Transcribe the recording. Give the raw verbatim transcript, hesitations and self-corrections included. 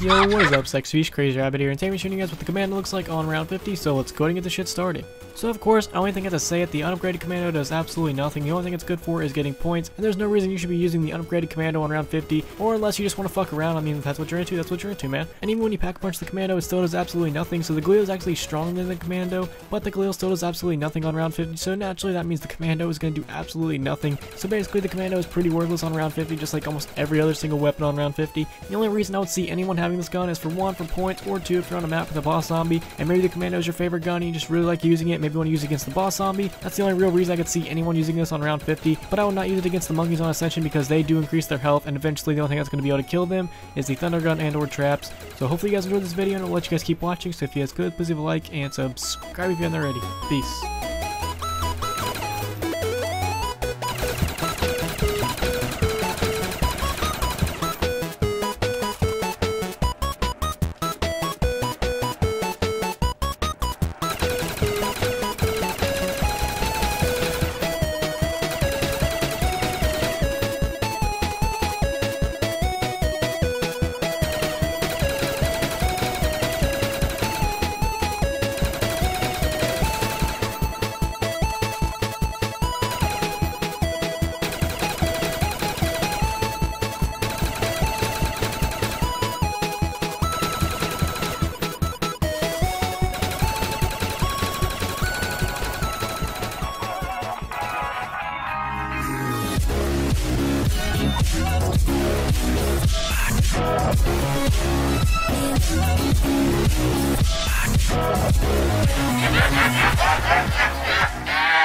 Yo, what is up, Sex Fish? Crazy Rabbit here, and Tammy shooting you guys what the Commando looks like on round fifty, so let's go ahead and get this shit started. So of course, I only think I have to say it, the unupgraded Commando does absolutely nothing. The only thing it's good for is getting points, and there's no reason you should be using the unupgraded Commando on round fifty, or unless you just want to fuck around. I mean, if that's what you're into, that's what you're into, man. And even when you pack punch the Commando, it still does absolutely nothing, so the Galil is actually stronger than the Commando, but the Galil still does absolutely nothing on round fifty, so naturally that means the Commando is going to do absolutely nothing. So basically the Commando is pretty worthless on round fifty, just like almost every other single weapon on round fifty. The only reason I would see anyone having this gun is for one, for points, or two, if you're on a map with a boss zombie, and maybe the Commando is your favorite gun and you just really like using it. Maybe you want to use it against the boss zombie. That's the only real reason I could see anyone using this on round fifty, but I would not use it against the monkeys on Ascension because they do increase their health, and eventually the only thing that's going to be able to kill them is the thunder gun and or traps. So hopefully you guys enjoyed this video, and I'll let you guys keep watching, so if you guys could, please leave a like and subscribe if you haven't already. Peace. I